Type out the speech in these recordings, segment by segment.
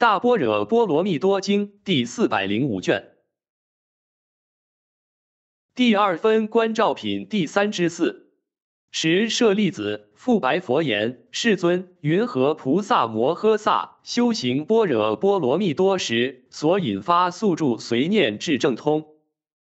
大般若波罗蜜多经第405卷第二分观照品第3之4。时舍利子复白佛言：世尊，云何菩萨摩诃萨修行般若波罗蜜多时，所引发宿住随念至正通？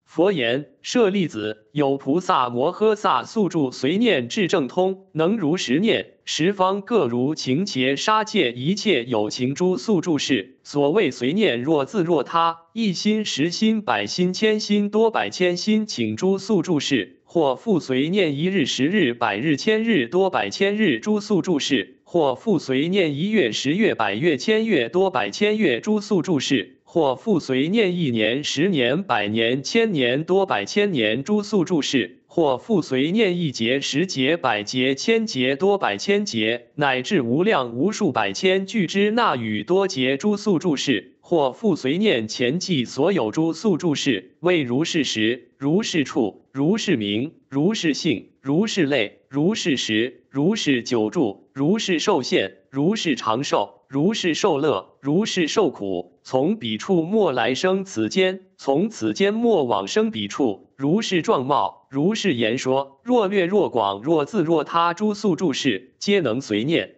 佛言：舍利子，有菩萨摩诃萨宿住随念至正通，能如实念。 十方各如情且杀戒一切有情诸宿住事，所谓随念若自若他，一心十心百心千心多百千心，请诸宿住事；或复随念一日十日百日千日多百千日诸宿住事；或复随念一月十月百月千月多百千月诸宿住事；或复随念一年十年百年千年多百千年诸宿住事。 或复随念一劫、十劫、百劫、千劫、多百千劫，乃至无量无数百千俱胝那语多劫诸宿住事；或复随念前记所有诸宿住事，为如是时、如是处、如是名、如是性、如是类、如是时、如是久住、如是受限、如是长寿、如是受乐、如是受苦。从彼处莫来生此间，从此间莫往生彼处。 如是状貌，如是言说，若略若广，若自若他，诸宿住事，皆能随念。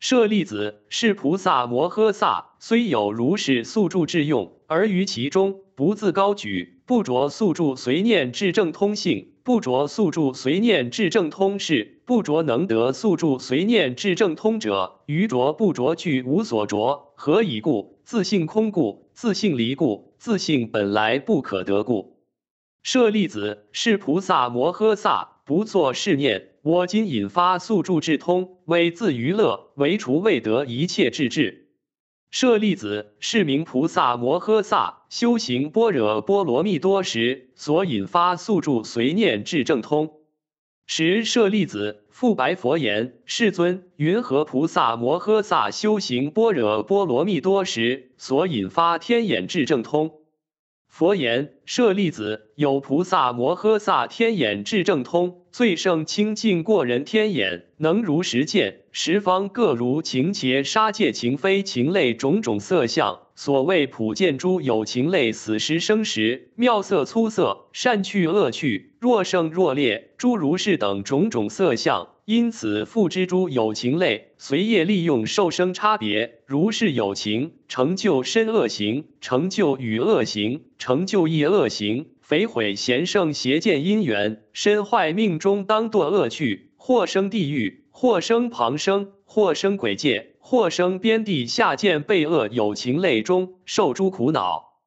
舍利子，是菩萨摩诃萨虽有如是宿住之用，而于其中不自高举，不着宿住随念至正通性，不着宿住随念至正通事，不着能得宿住随念至正通者。于着不着具无所着，何以故？自性空故，自性离故，自性本来不可得故。 舍利子，是菩萨摩诃萨不作是念：我今引发宿住至通，为自娱乐，为除未得一切智智。舍利子，是名菩萨摩诃萨修行般若波罗蜜多时，所引发宿住随念至正通。时舍利子复白佛言：世尊，云何菩萨摩诃萨修行般若波罗蜜多时，所引发天眼至正通？ 佛言：舍利子，有菩萨摩诃萨天眼至正通，最胜清净过人天眼，能如实见十方各如情劫杀戒情非情类种种色相。所谓普见诸有情类死时生时，妙色粗色，善趣恶趣，若胜若劣，诸如是等种种色相。 因此复知诸有情类，随业利用受生差别，如是有情成就身恶行，成就语恶行，成就意恶行，肥毁贤圣邪见因缘，身坏命中当堕恶趣，或生地狱，或生旁生，或生鬼界，或生边地下见被恶有情类中受诸苦恼。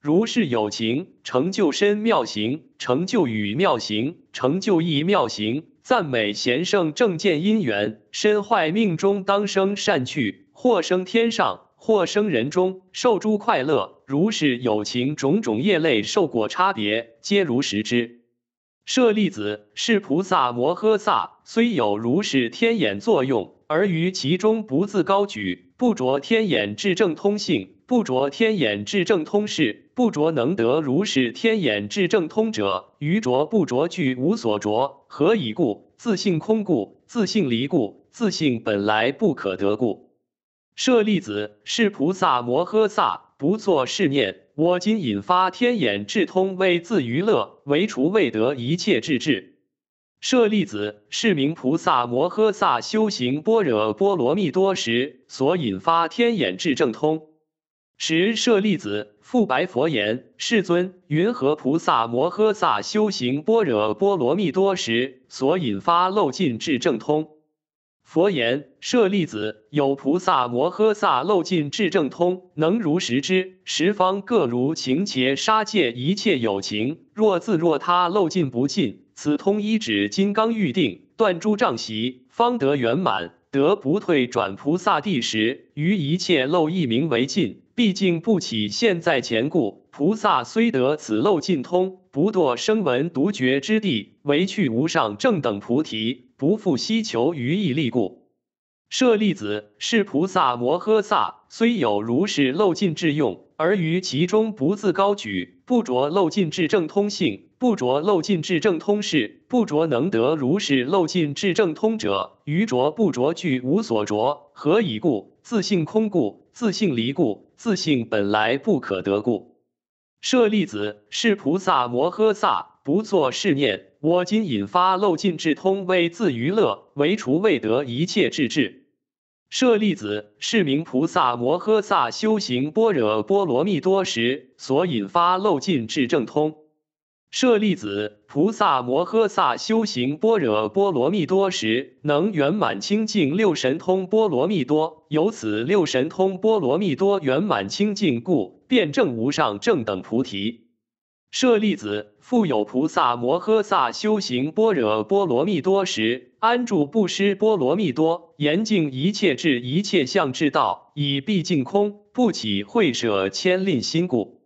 如是有情，成就身妙行，成就语妙行，成就意妙行，赞美贤圣正见因缘，身坏命中当生善趣，或生天上，或生人中，受诸快乐。如是有情，种种业类受果差别，皆如实知。舍利子，是菩萨摩诃萨虽有如是天眼作用，而于其中不自高举，不着天眼至正通性。 不着天眼至正通事，不着能得如是天眼至正通者，于着不着具无所着。何以故？自性空故，自性离故，自性本来不可得故。舍利子，是菩萨摩诃萨不作是念：我今引发天眼至通，为自娱乐，为除未得一切智智。 舍利子，是名菩萨摩诃萨修行般若波罗蜜多时，所引发天眼至正通。 时舍利子复白佛言：“世尊，云何菩萨摩诃萨修行般若波罗蜜多时，所引发漏尽至正通？”佛言：“舍利子，有菩萨摩诃萨漏尽至正通，能如实知十方各如情劫杀戒一切有情，若自若他漏尽不尽，此通依止金刚喻定，断诸障习，方得圆满，得不退转菩萨地时，于一切漏一名为尽。” 毕竟不起现在前故，菩萨虽得此漏尽通，不堕声闻独觉之地，唯去无上正等菩提，不复希求于义力故。舍利子，是菩萨摩诃萨虽有如是漏尽智用，而于其中不自高举，不着漏尽至正通性，不着漏尽至正通事，不着能得如是漏尽至正通者，于着不着具无所着。何以故？自性空故。自性离故，自性本来不可得故。舍利子，是菩萨摩诃萨不作是念：我今引发漏尽智通，为自娱乐，为除未得一切智智。 舍利子，是名菩萨摩诃萨修行般若波罗蜜多时所引发漏尽智正通。舍利子，菩萨摩诃萨修行般若波罗蜜多时，能圆满清净六神通波罗蜜多。由此六神通波罗蜜多圆满清净故，辩证无上正等菩提。 舍利子，复有菩萨摩诃萨修行般若波罗蜜多时，安住不施波罗蜜多，严净一切智一切相之道，以毕竟空，不起慧舍千吝心故。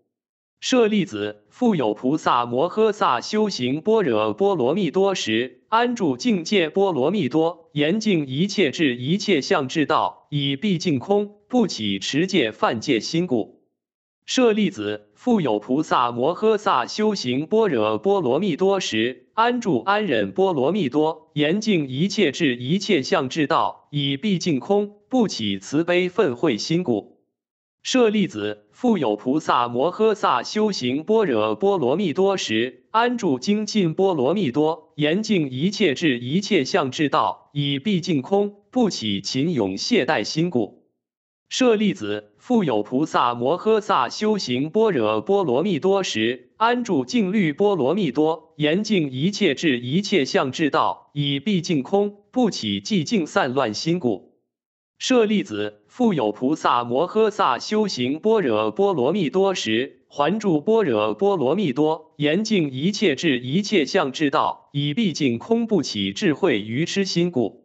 舍利子，复有菩萨摩诃萨修行般若波罗蜜多时，安住境界波罗蜜多，严净一切智一切相之道，以毕竟空，不起持戒犯戒心故。 舍利子，复有菩萨摩诃萨修行般若波罗蜜多时，安住安忍波罗蜜多，严净一切智一切相之道，以毕竟空，不起慈悲愤恚心故。舍利子，复有菩萨摩诃萨修行般若波罗蜜多时，安住精进波罗蜜多，严净一切智一切相之道，以毕竟空，不起勤勇懈怠心故。 舍利子，复有菩萨摩诃萨修行般若波罗蜜多时，安住静虑波罗蜜多，严净一切智一切相之道，以毕竟空，不起寂静散乱心故。舍利子，复有菩萨摩诃萨修行般若波罗蜜多时，还住般若波罗蜜多，严净一切智一切相之道，以毕竟空，不起智慧愚痴心故。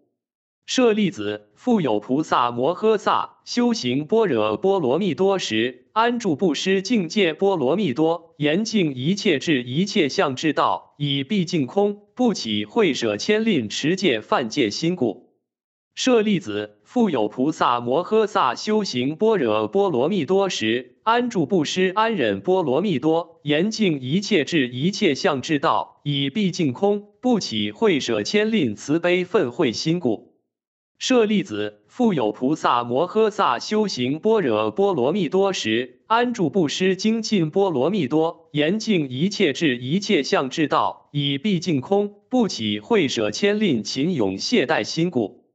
舍利子，复有菩萨摩诃萨修行般若波罗蜜多时，安住不施境界波罗蜜多，严净一切智一切相之道，以毕竟空，不起慧舍千吝持戒犯戒心故。舍利子，复有菩萨摩诃萨修行般若波罗蜜多时，安住不施安忍波罗蜜多，严净一切智一切相之道，以毕竟空，不起慧舍千吝慈悲愤恚心故。 舍利子，复有菩萨摩诃萨修行般若波罗蜜多时，安住不施精进波罗蜜多，严净一切智一切相之道，以毕竟空，不起慧舍千吝勤勇懈怠心故。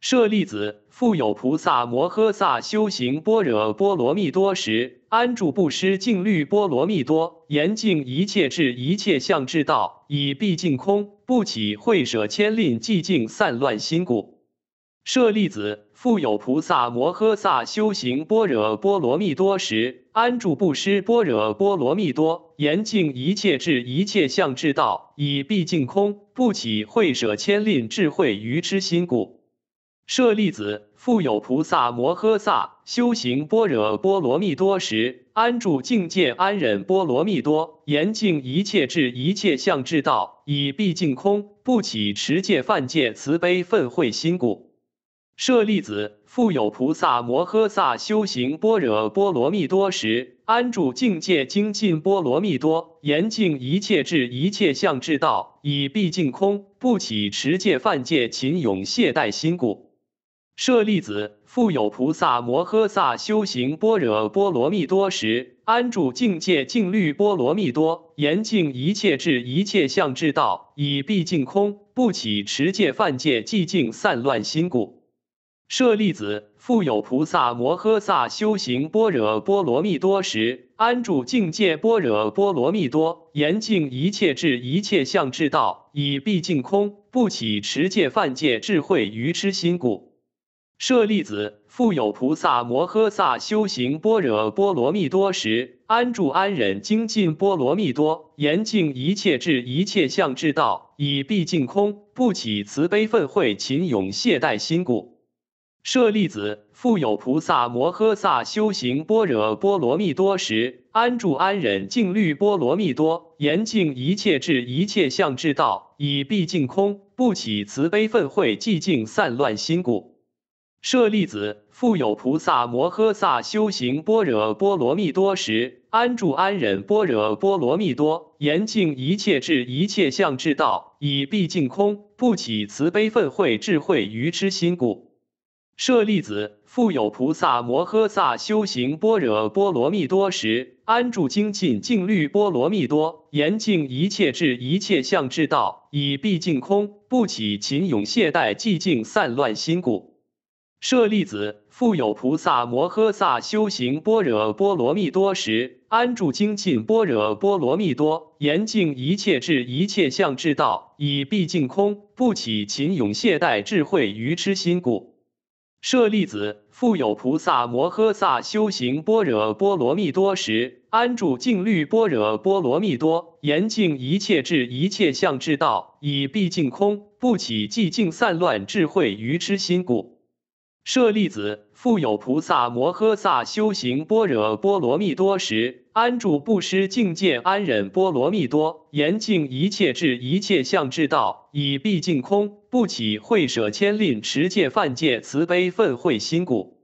舍利子，复有菩萨摩诃萨修行般若波罗蜜多时，安住不施静虑波罗蜜多，严净一切智一切相之道，以毕竟空，不起慧舍千吝寂静散乱心故。 舍利子，复有菩萨摩诃萨修行般若波罗蜜多时，安住不施般若波罗蜜多，严净一切智一切相之道，以毕竟空，不起慧舍千吝智慧愚痴心故。舍利子，复有菩萨摩诃萨修行般若波罗蜜多时，安住境界安忍波罗蜜多，严净一切智一切相之道，以毕竟空，不起持戒犯戒慈悲愤恚心故。 舍利子，复有菩萨摩诃萨修行般若波罗蜜多时，安住境界精进波罗蜜多，严净一切智一切相之道，以毕竟空，不起持戒犯戒勤勇懈怠心故。舍利子，复有菩萨摩诃萨修行般若波罗蜜多时，安住境界静虑波罗蜜多，严净一切智一切相之道，以毕竟空，不起持戒犯戒寂静散乱心故。 舍利子，复有菩萨摩诃萨修行般若波罗蜜多时，安住境界般若波罗蜜多，严净一切智一切相之道，以毕竟空，不起持戒犯戒智慧愚痴心故。舍利子，复有菩萨摩诃萨修行般若波罗蜜多时，安住安忍精进波罗蜜多，严净一切智一切相之道，以毕竟空，不起慈悲愤恚勤勇懈怠心故。 舍利子，复有菩萨摩诃萨修行般若波罗蜜多时，安住安忍静虑波罗蜜多，严净一切智一切相之道，以毕竟空，不起慈悲愤恚寂静散乱心故。舍利子，复有菩萨摩诃萨修行般若波罗蜜多时，安住安忍般若波罗蜜多，严净一切智一切相之道，以毕竟空，不起慈悲愤恚智慧愚痴心故。舍利子，复有菩萨摩诃萨修行般若波罗蜜多时，安住精进静虑波罗蜜多，严净一切智一切相之道，以毕竟空，不起勤勇懈怠寂静散乱心故。舍利子，复有菩萨摩诃萨修行般若波罗蜜多时，安住精进般若波罗蜜多，严净一切智一切相之道，以毕竟空，不起勤勇懈怠智慧愚痴心故。 舍利子，复有菩萨摩诃萨修行般若波罗蜜多时，安住静虑般若波罗蜜多，严净一切智一切相之道，以毕竟空，不起寂静散乱智慧愚痴心故。舍利子，复有菩萨摩诃萨修行般若波罗蜜多时，安住不施境界安忍波罗蜜多，严净一切智一切相之道，以毕竟空。 不起会舍千吝持戒犯戒慈悲愤恚心故。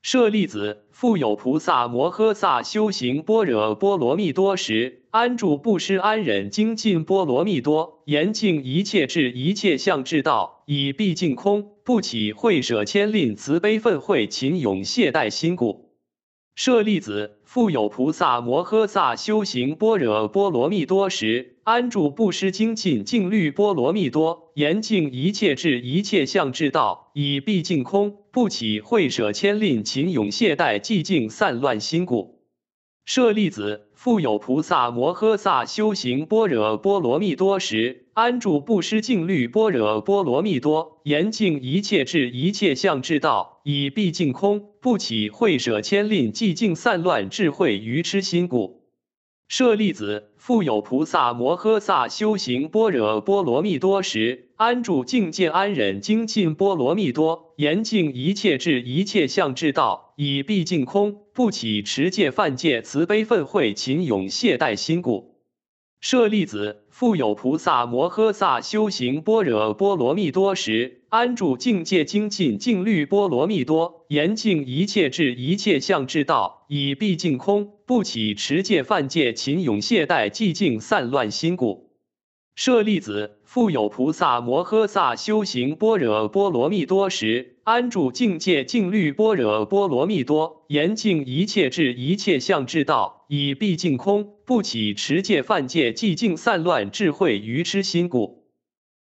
舍利子，复有菩萨摩诃萨修行般若波罗蜜多时，安住不施安忍精进波罗蜜多，严净一切智一切相之道，以毕竟空，不起会舍千吝慈悲愤恚勤勇懈怠心故。舍利子，复有菩萨摩诃萨修行般若波罗蜜多时。 安住不施精进静虑波罗蜜多，严净一切智一切相之道，以毕竟空，不起会舍千吝勤勇懈怠寂静散乱心故。舍利子，复有菩萨摩诃萨修行般若波罗蜜多时，安住不施静虑般若波罗蜜多，严净一切智一切相之道，以毕竟空，不起会舍千吝寂静散乱智慧愚痴心故。 舍利子，复有菩萨摩诃萨修行般若波罗蜜多时，安住境界安忍精进波罗蜜多，严净一切智一切相之道，以毕竟空，不起持戒犯戒慈悲愤恚勤勇懈怠心故。舍利子，复有菩萨摩诃萨修行般若波罗蜜多时，安住境界精进静虑波罗蜜多，严净一切智一切相之道，以毕竟空。 不起持戒犯戒勤勇懈怠寂静散乱心故。舍利子，复有菩萨摩诃萨修行般若波罗蜜多时，安住境界静虑般若波罗蜜多，严净一切智一切相之道，以毕竟空，不起持戒犯戒寂静散乱智慧愚痴心故。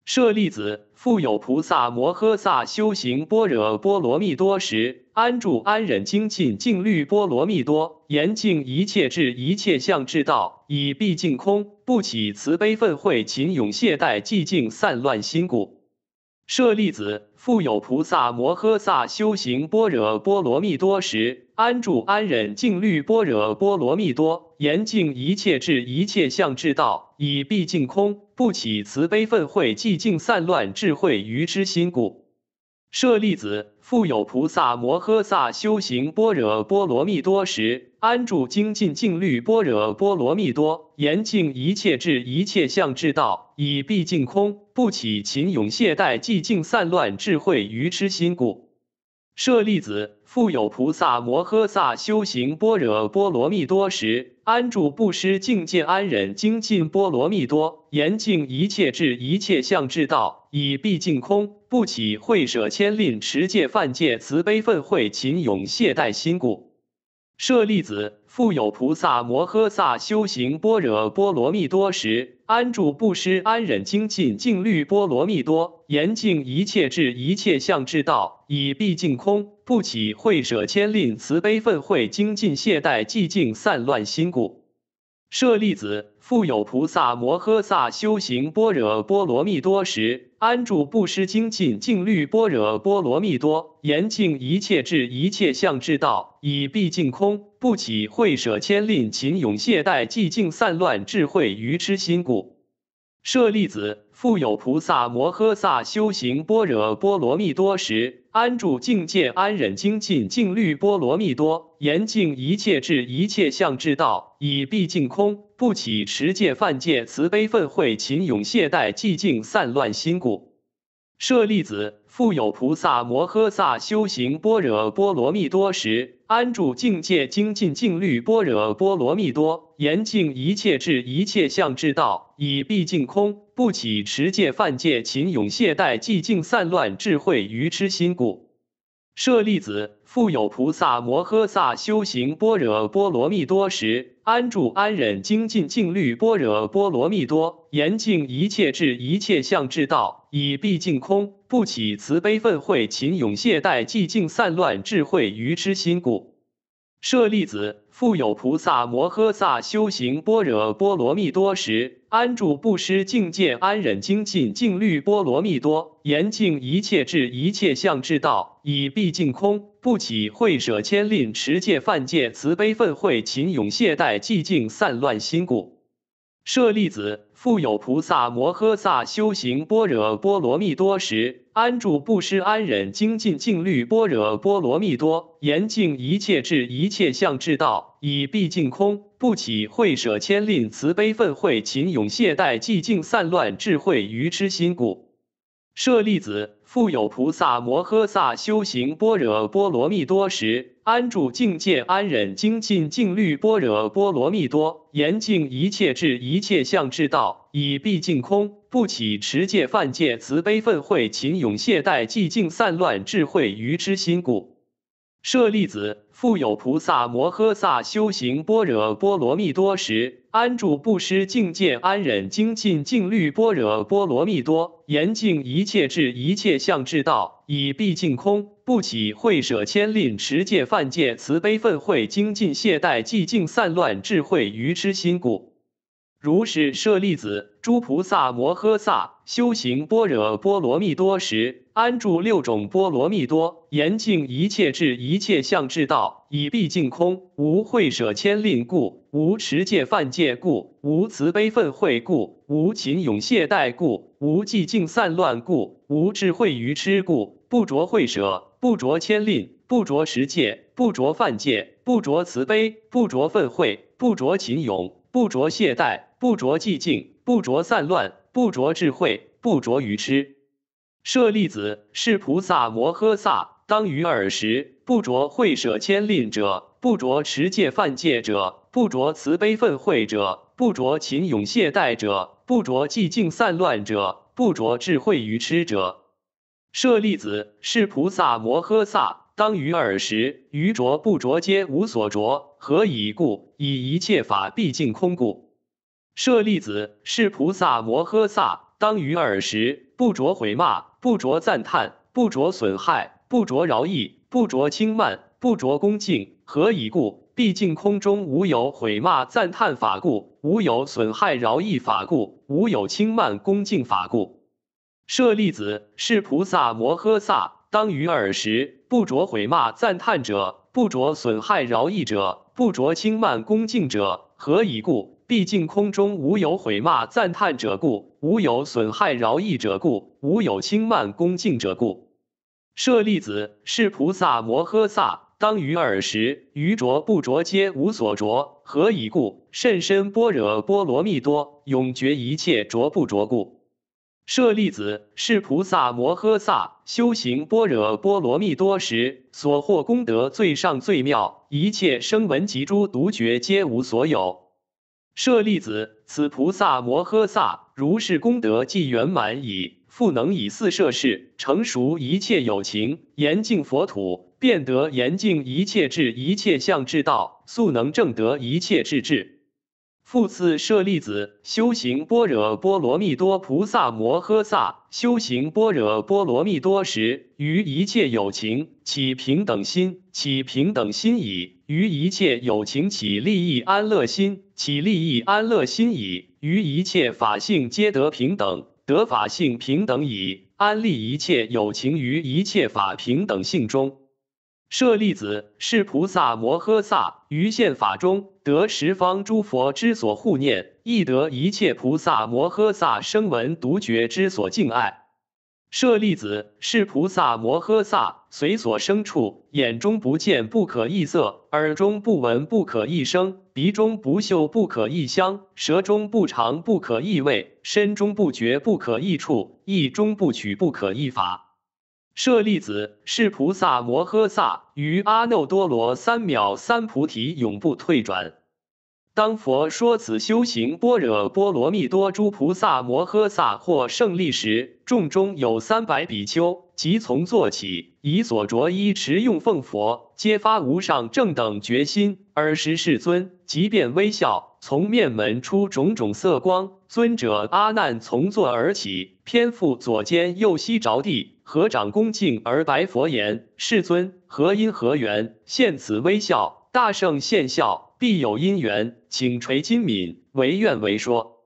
舍利子，复有菩萨摩诃萨修行般若波罗蜜多时，安住安忍精进静虑波罗蜜多，严净一切智一切相之道，以毕竟空，不起慈悲愤恚勤勇懈怠寂静散乱心故。舍利子，复有菩萨摩诃萨修行般若波罗蜜多时，安住安忍静虑般若波罗蜜多，严净一切智一切相之道。 以毕竟空，不起慈悲愤恚寂静散乱智慧愚痴心故。舍利子，复有菩萨摩诃萨修行般若波罗蜜多时，安住精进静虑般若波罗蜜多，严净一切智一切相之道，以毕竟空，不起勤勇懈怠寂静散乱智慧愚痴心故。 舍利子，复有菩萨摩诃萨修行般若波罗蜜多时，安住不施境界安忍精进波罗蜜多，严净一切智一切相之道，以毕竟空，不起会舍千吝持戒犯戒慈悲愤恚勤勇懈怠心故。 舍利子，复有菩萨摩诃萨修行般若波罗蜜多时，安住不施安忍精进静虑波罗蜜多，严净一切智一切相之道，以毕竟空，不起会舍千吝慈悲愤恚精进懈怠寂静散乱心故。舍利子，复有菩萨摩诃萨修行般若波罗蜜多时，安住不施精进静虑般若波罗蜜多，严净一切智一切相之道。 以毕竟空，不起会舍千吝勤勇懈怠寂静散乱智慧愚痴心故。舍利子，复有菩萨摩诃萨修行般若波罗蜜多时，安住境界安忍精进静虑波罗蜜多，严净一切智一切相之道，以毕竟空，不起持戒犯戒慈悲愤恚勤勇懈怠寂静散乱心故。 舍利子，复有菩萨摩诃萨修行般若波罗蜜多时，安住境界精进静虑般若波罗蜜多，严净一切智一切相之道，以毕竟空，不起持戒犯戒勤勇懈怠寂静散乱智慧愚痴心故。舍利子，复有菩萨摩诃萨修行般若波罗蜜多时，安住安忍精进静虑般若波罗蜜多，严净一切智一切相之道，以毕竟空，不起慈悲愤恚勤勇懈怠寂静散乱智慧愚痴心故。舍利子，复有菩萨摩诃萨修行般若波罗蜜多时，安住不失境界，安忍精进静虑波罗蜜多，严净一切智一切相之道，以毕竟空，不起慧舍谦吝持戒犯戒慈悲愤恚勤勇懈怠寂静散乱心故。舍利子，复有菩萨摩诃萨修行般若波罗蜜多时，安住不失安忍精进静虑般若波罗蜜多，严净一切智一切相之道，以毕竟空，不起慧舍谦吝慈悲愤恚勤勇懈怠寂静散乱智慧愚痴心故。舍利子，复有菩萨摩诃萨修行般若波罗蜜多时，安住境界，安忍精进静虑般若波罗蜜多，严净一切智一切相之道，以毕竟空，不起持戒犯戒慈悲愤恚勤勇懈怠寂静散乱智慧愚痴心故。舍利子，复有菩萨摩诃萨修行般若波罗蜜多时，安住不失境界，安忍精进静虑般若波罗蜜多，严净一切智一切相之道，以毕竟空，不起慧舍谦吝持戒犯戒慈悲愤恚精进懈怠寂静散乱智慧愚痴心故。如是舍利子，诸菩萨摩诃萨修行般若波罗蜜多时，安住六种波罗蜜多，严净一切智一切相之道，以毕竟空，无慧舍谦吝故，无持戒犯戒故，无慈悲愤恚故，无勤勇懈怠故，无寂静散乱故，无智慧愚痴故，不着慧舍，不着谦吝，不着持戒，不着犯戒，不着慈悲，不着愤恚，不着勤勇，不着懈怠，不着寂静，不着散乱，不着智慧，不着愚痴。舍利子，是菩萨摩诃萨当于尔时，不着慧舍谦吝者，不着持戒犯戒者，不着慈悲愤恚者，不着勤勇懈怠者，不着寂静散乱者，不着智慧愚痴者。舍利子，是菩萨摩诃萨当于尔时，于着不着皆无所着。何以故？以一切法毕竟空故。舍利子，是菩萨摩诃萨当于尔时，不着毁骂，不着赞叹，不着损害，不着饶益，不着轻慢，不着恭敬。何以故？毕竟空中无有毁骂赞叹法故，无有损害饶益法故，无有轻慢恭敬法故。舍利子，是菩萨摩诃萨当于尔时，不着毁骂赞叹者，不着损害饶益者，不着轻慢恭敬者。何以故？毕竟空中无有毁骂赞叹者故，无有损害饶益者故，无有轻慢恭敬者故。舍利子，是菩萨摩诃萨当于尔时，于着不着皆无所着。何以故？甚深般若波罗蜜多，永绝一切着不着故。舍利子，是菩萨摩诃萨修行般若波罗蜜多时，所获功德最上最妙，一切声闻及诸独觉皆无所有。舍利子，此菩萨摩诃萨如是功德既圆满矣，复能以四摄事成熟一切有情，严净佛土，便得严净一切智一切相之道，速能证得一切智智。复次舍利子，修行般若波罗蜜多菩萨摩诃萨修行般若波罗蜜多时，于一切有情起平等心，起平等心矣；于一切有情起利益安乐心，起利益安乐心矣；于一切法性皆得平等，得法性平等矣；安立一切有情于一切法平等性中。舍利子，是菩萨摩诃萨于现法中，得十方诸佛之所护念，亦得一切菩萨摩诃萨声闻独觉之所敬爱。舍利子，是菩萨摩诃萨随所生处，眼中不见不可异色，耳中不闻不可异声，鼻中不嗅不可异香，舌中不尝不可异味，身中不觉不可异处，意中不取不可异法。舍利子，是菩萨摩诃萨于阿耨多罗三藐三菩提永不退转。当佛说此修行般若波罗蜜多诸菩萨摩诃萨或胜利时，众中有300比丘，即从坐起，以所着衣持用奉佛，皆发无上正等觉心。尔时世尊即便微笑，从面门出种种色光。尊者阿难从坐而起，偏负左肩，右膝着地，合掌恭敬而白佛言：“世尊，何因何缘现此微笑？大圣现笑。” 必有因缘，请垂金敏，唯愿为说。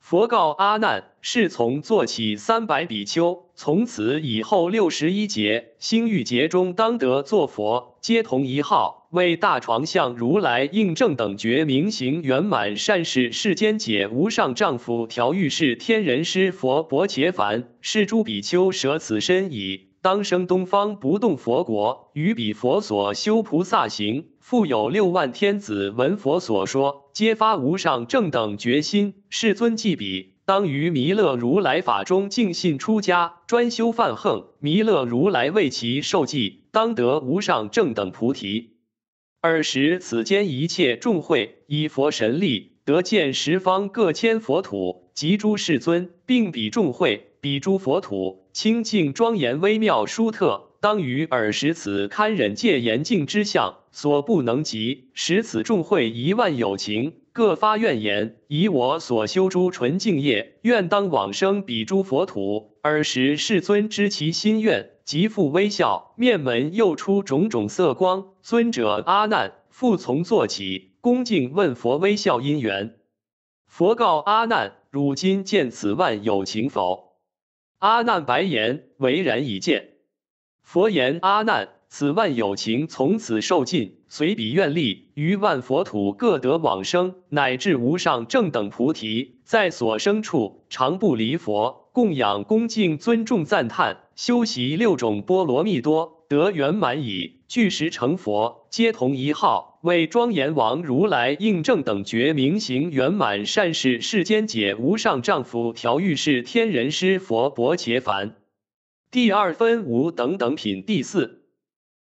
佛告阿难：是从坐起300比丘，从此以后61劫，星域劫中当得作佛，皆同一号，为大床向如来应正等觉明行圆满善事世间解无上丈夫调御是天人师佛薄伽梵，是诸比丘舍此身矣。 当生东方不动佛国，于彼佛所修菩萨行，复有6万天子闻佛所说，皆发无上正等觉心。世尊记彼，当于弥勒如来法中净信出家，专修梵行。弥勒如来为其受记，当得无上正等菩提。尔时此间一切众会，依佛神力，得见十方各千佛土及诸世尊，并彼众会。 彼诸佛土清净庄严微妙殊特，当于尔时此堪忍戒严净之相，所不能及。使此众会1万有情，各发愿言：以我所修诸纯净业，愿当往生彼诸佛土。尔时世尊知其心愿，即复微笑，面门又出种种色光。尊者阿难复从坐起，恭敬问佛微笑因缘。佛告阿难：汝今见此万有情否？ 阿难白言：“唯然已见。”佛言：“阿难，此万有情从此受尽，随彼愿力，于万佛土各得往生，乃至无上正等菩提，在所生处常不离佛，供养恭敬尊重赞叹，修习6种波罗蜜多，得圆满矣。具时成佛，皆同一号，为庄严王如来应正等觉明行圆满善事世间解无上丈夫调御是天人师佛薄伽梵。第2分无等等品第4。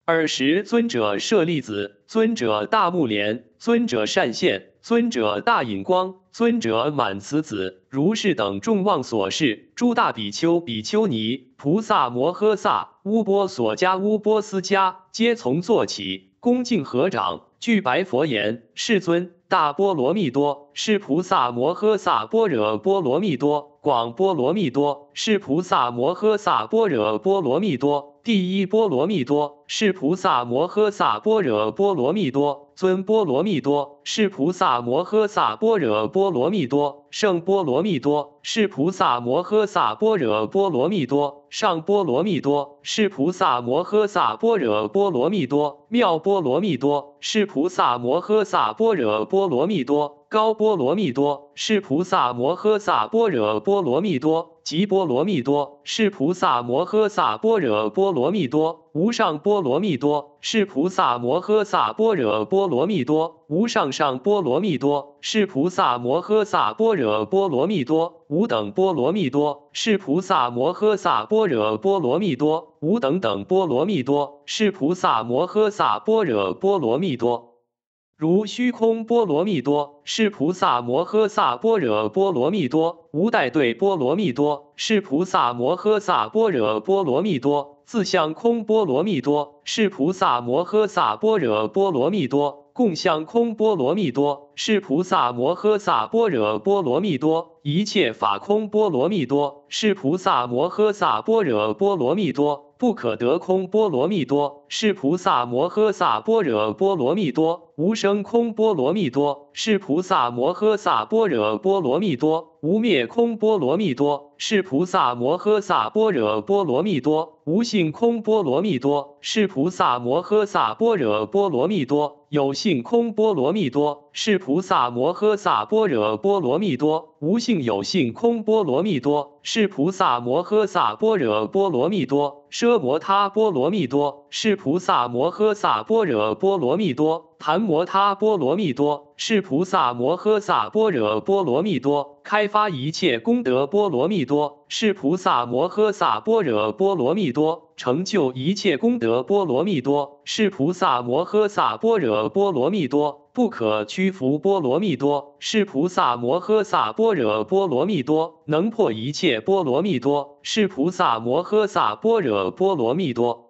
尔时尊者舍利子、尊者大目连、尊者善现、尊者大引光、尊者满慈子、如是等众望所示，诸大比丘、比丘尼、菩萨摩诃萨、乌波所迦、乌波斯迦，皆从坐起，恭敬合掌。 具白佛言：“世尊，大波罗蜜多是菩萨摩诃萨般若波罗蜜多，广波罗蜜多是菩萨摩诃萨般若波罗蜜多，第1波罗蜜多是菩萨摩诃萨般若波罗蜜多，尊波罗蜜多是菩萨摩诃萨般若波罗蜜多，圣波罗蜜多是菩萨摩诃萨般若波罗蜜多，上波罗蜜多是菩萨摩诃萨般若波罗蜜多，妙波罗蜜多是。” 菩萨摩诃萨般若波罗蜜多，高波罗蜜多是菩萨摩诃萨般若波罗蜜多，极波罗蜜多是菩萨摩诃萨般若波罗蜜多，无上波罗蜜多是菩萨摩诃萨般若波罗蜜多，无上上波罗蜜多是菩萨摩诃萨般若波罗蜜多，无等波罗蜜多是菩萨摩诃萨般若波罗蜜多，无等等波罗蜜多是菩萨摩诃萨般若波罗蜜多。 如虚空波罗蜜多是菩萨摩诃萨般若波罗蜜多，无带对波罗蜜多是菩萨摩诃萨般若波罗蜜多，自相空波罗蜜多是菩萨摩诃萨般若波罗蜜多，共相空波罗蜜多是菩萨摩诃萨般若波罗蜜多，一切法空波罗蜜多是菩萨摩诃萨般若波罗蜜多。 不可得空波罗蜜多是菩萨摩诃萨般若波罗蜜多，无生空波罗蜜多是菩萨摩诃萨般若波罗蜜多，无灭空波罗蜜多是菩萨摩诃萨般若波罗蜜多，无性空波罗蜜多是菩萨摩诃萨般若波罗蜜多，有性空波罗蜜多是菩萨摩诃萨般若波罗蜜多，无性有性空波罗蜜多。是菩萨摩诃萨般若波罗蜜多，奢摩他波罗蜜多，是菩萨摩诃萨般若波罗蜜多，檀摩他波罗蜜多，是菩萨摩诃萨般若波罗蜜多，开发一切功德波罗蜜多，是菩萨摩诃萨般若波罗蜜多。 成就一切功德波罗蜜多，是菩萨摩诃萨般若波罗蜜多，不可屈服波罗蜜多，是菩萨摩诃萨般若波罗蜜多，能破一切波罗蜜多，是菩萨摩诃萨般若波罗蜜多。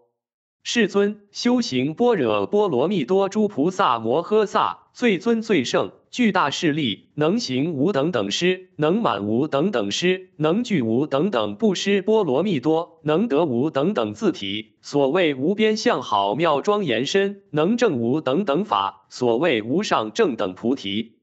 世尊，修行般若波罗蜜多诸菩萨摩诃萨，最尊最胜，巨大势力，能行无等等施，能满无等等施，能具无等等不施波罗蜜多，能得无等等自体。所谓无边相好妙庄严身，能证无等等法。所谓无上正等菩提。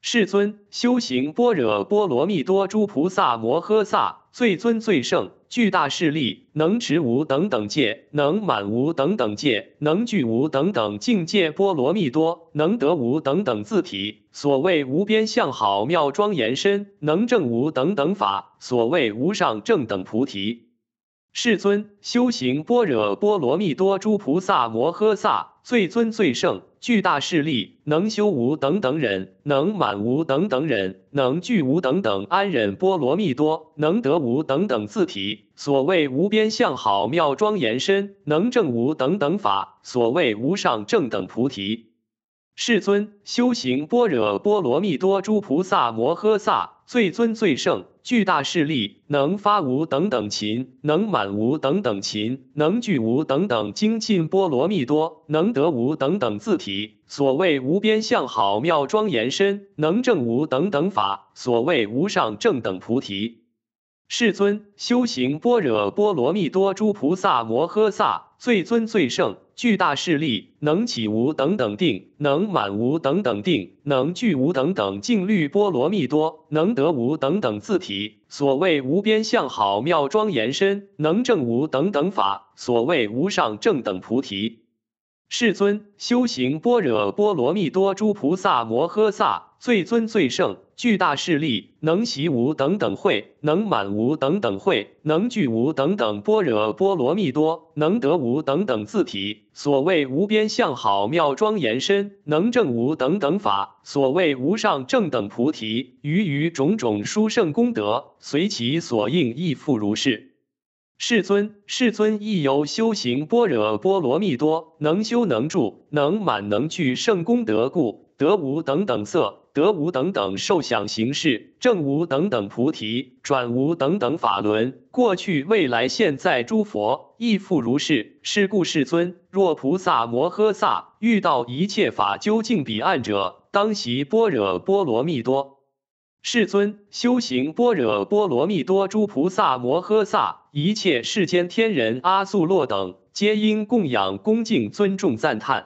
世尊，修行般若波罗蜜多诸菩萨摩诃萨，最尊最胜。 巨大势力，能持无等等界，能满无等等界，能具无等等境界波罗蜜多，能得无等等自体。所谓无边相好妙庄严身，能证无等等法。所谓无上正等菩提。世尊，修行般若波罗蜜多诸菩萨摩诃萨，最尊最胜。 巨大势力，能修无等等忍，能满无等等忍，能具无等等安忍波罗蜜多，能得无等等自体。所谓无边相好妙庄严身，能证无等等法。所谓无上正等菩提。世尊，修行般若波罗蜜多诸菩萨摩诃萨，最尊最胜。 巨大势力，能发无等等勤，能满无等等勤，能具无等等精进波罗蜜多，能得无等等自体。所谓无边相好妙庄严身，能证无等等法。所谓无上正等菩提。世尊，修行般若波罗蜜多诸菩萨摩诃萨，最尊最胜。 巨大势力，能起无等等定，能满无等等定，能具无等等净律波罗蜜多，能得无等等自体。所谓无边相好妙庄严身，能证无等等法。所谓无上正等菩提。世尊，修行般若波罗蜜多诸菩萨摩诃萨，最尊最胜。 巨大势力，能习无等等慧，能满无等等慧，能具无等等般若波罗蜜多，能得无等等自体。所谓无边相好妙庄严身，能证无等等法。所谓无上正等菩提，于种种殊胜功德，随其所应亦复如是。 世尊，世尊亦由修行般若波罗蜜多，能修能住，能满能具圣功德故，得无等等色，得无等等受想行识，证无等等菩提，转无等等法轮。过去未来现在诸佛亦复如是。是故世尊，若菩萨摩诃萨遇到一切法究竟彼岸者，当习般若波罗蜜多。 世尊，修行般若波罗蜜多诸菩萨摩诃萨，一切世间天人阿素洛等，皆应供养恭敬尊重赞叹。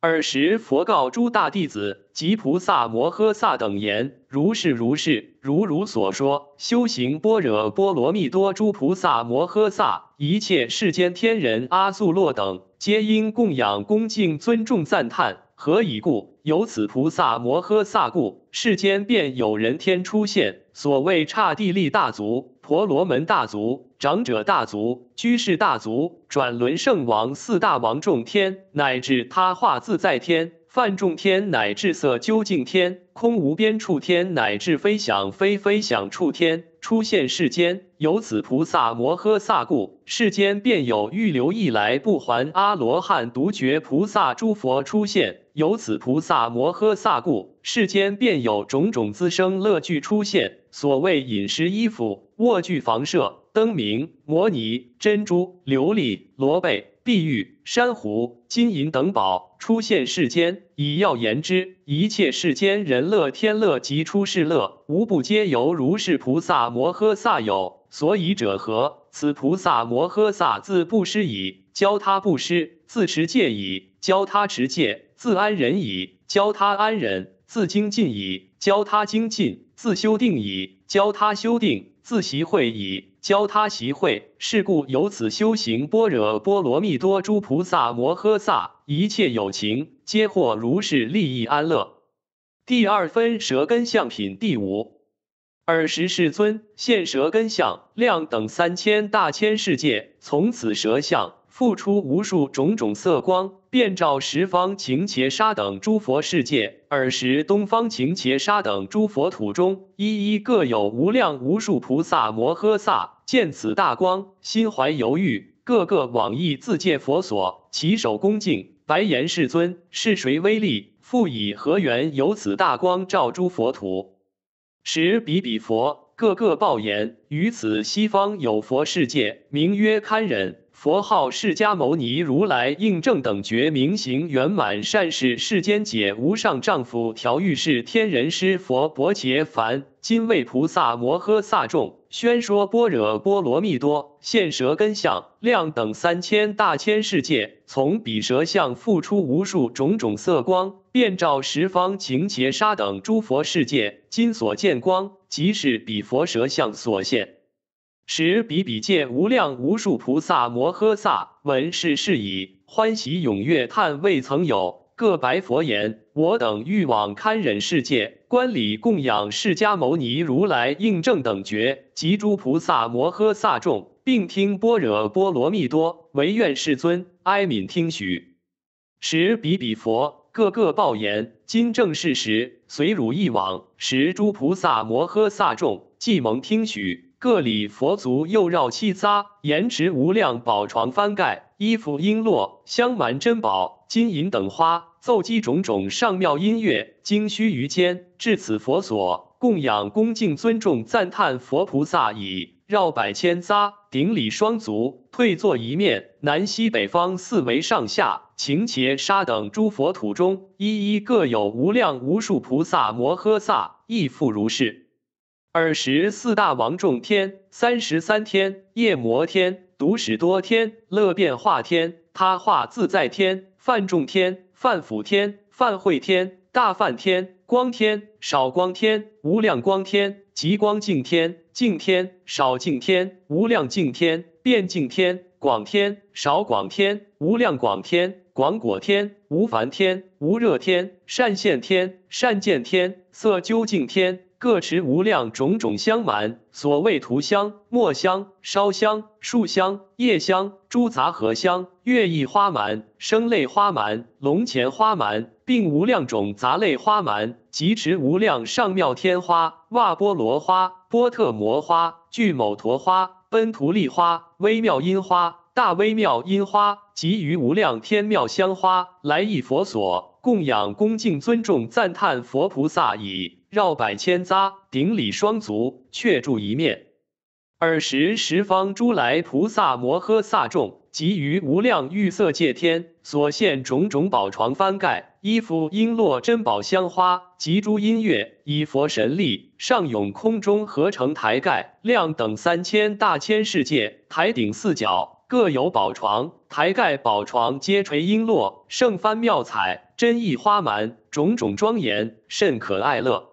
尔时佛告诸大弟子及菩萨摩诃萨等言：如是如是，如如所说。修行般若波罗蜜多诸菩萨摩诃萨，一切世间天人阿素洛等，皆应供养恭敬尊重赞叹。 何以故？由此菩萨摩诃萨故，世间便有人天出现。所谓刹帝利大族、婆罗门大族、长者大族、居士大族、转轮圣王四大王众天，乃至他化自在天、梵众天，乃至色究竟天、空无边处天，乃至非想非非想处天。 出现世间，由此菩萨摩诃萨故，世间便有欲流一来不还阿罗汉独觉菩萨诸佛出现。由此菩萨摩诃萨故，世间便有种种滋生乐具出现。所谓饮食、衣服、卧具、房舍、灯明、摩尼、珍珠、琉璃、罗贝、碧玉、珊瑚、金银等宝出现世间。以要言之，一切世间人乐、天乐及出世乐。 无不皆由如是菩萨摩诃萨有，所以者何？此菩萨摩诃萨自布施已，教他布施；自持戒已，教他持戒；自安忍已，教他安忍；自精进已，教他精进；自修定已，教他修定；自习慧已，教他习慧。是故由此修行般若波罗蜜多诸菩萨摩诃萨，一切有情皆获如是利益安乐。 第二分舌根相品第五。尔时世尊现蛇根相、量等3000大千世界，从此蛇相复出无数种种色光，遍照十方勤伽沙等诸佛世界。尔时东方勤伽沙等诸佛土中，一一各有无量无数菩萨摩诃萨，见此大光，心怀犹豫，个个往诣自界佛所，起手恭敬，白言：世尊，是谁威力？复以何缘有此大光照诸佛土？ 时比比佛个个报言：于此西方有佛世界，名曰堪忍，佛号释迦牟尼如来，应正等觉明行圆满善事，世间解无上丈夫调御是天人师佛伯伽梵，今为菩萨摩诃萨众宣说般若波罗蜜多，现蛇根相、量等3000大千世界，从彼蛇相复出无数种种色光。 遍照十方勤伽沙等诸佛世界，今所见光，即是彼佛舌相所现。时比比界无量无数菩萨摩诃萨闻是事已，欢喜踊跃，叹未曾有。各白佛言：我等欲往堪忍世界，观礼供养释迦牟尼如来，应正等觉及诸菩萨摩诃萨众，并听般若波罗蜜多，唯愿世尊哀悯听许。时比比佛 个个报言：今正是时，随汝意往。时诸菩萨摩诃萨众既蒙听许，各礼佛足，又绕七匝，严持无量宝床翻盖，衣服璎珞，香蛮珍宝，金银等花，奏击种种上妙音乐，经须臾间，至此佛所，供养恭敬尊重赞叹佛菩萨已，绕10000匝，顶礼双足，退坐一面，南西北方四维上下。 勤伽沙等诸佛土中，一一各有无量无数菩萨摩诃萨，亦复如是。尔时四大王众天、33天、夜摩天、独使多天、乐变化天、他化自在天、梵众天、梵辅天、梵慧天、大梵天、光天、少光天、无量光天、极光净天、净天、少净天、无量净天、遍净天、广天、少广天、无量广天。 广果天、无烦天、无热天、善现天、善见天、色究竟天，各持无量种种香蛮。所谓涂香、墨香、烧香、树香、叶香、诸杂合香、月意花蛮、生类花蛮、龙前花蛮，并无量种杂类花蛮，及持无量上妙天花、哇波罗花、波特摩花、巨某陀花、奔图利花、微妙音花。 大微妙音花及于无量天妙香花，来诣佛所，供养恭敬尊重赞叹佛菩萨已，绕10000匝，顶礼双足，却住一面。尔时十方诸来菩萨摩诃萨众，及于无量欲色界天所现种种宝床翻盖、衣服璎珞、珍宝香花及诸音乐，以佛神力上涌空中，合成台盖，量等3000大千世界，台顶四角。 各有宝床、台盖、宝床皆垂璎珞，盛幡妙彩，珍异花蛮，种种庄严，甚可爱乐。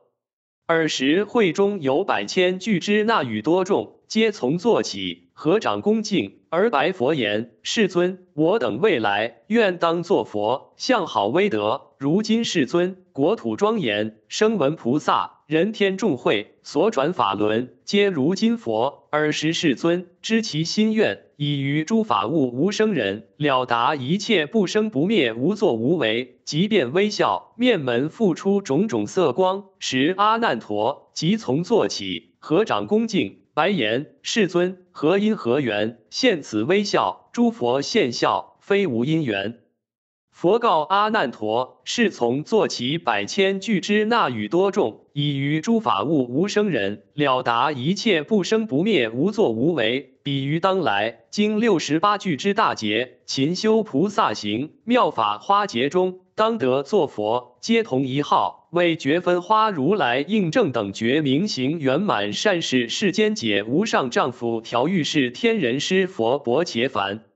尔时会中有10000俱胝那语多众，皆从坐起，合掌恭敬。而白佛言：世尊，我等未来愿当作佛，向好威德。如今世尊，国土庄严，声闻菩萨。 人天众会所转法轮，皆如今佛。尔时世尊知其心愿，以于诸法物无生人，了达一切不生不灭、无作无为。即便微笑，面门复出种种色光。时阿难陀即从坐起，合掌恭敬，白言：世尊，何因何缘现此微笑？诸佛现笑，非无因缘。 佛告阿难陀：是从坐起10000俱胝那语多众，以于诸法物无生人，了达一切不生不灭、无作无为。彼于当来经68俱胝大劫，勤修菩萨行妙法花劫中，当得作佛，皆同一号，为觉分花如来应正等觉明行圆满善事，世间解无上丈夫调御是天人师佛伯伽梵。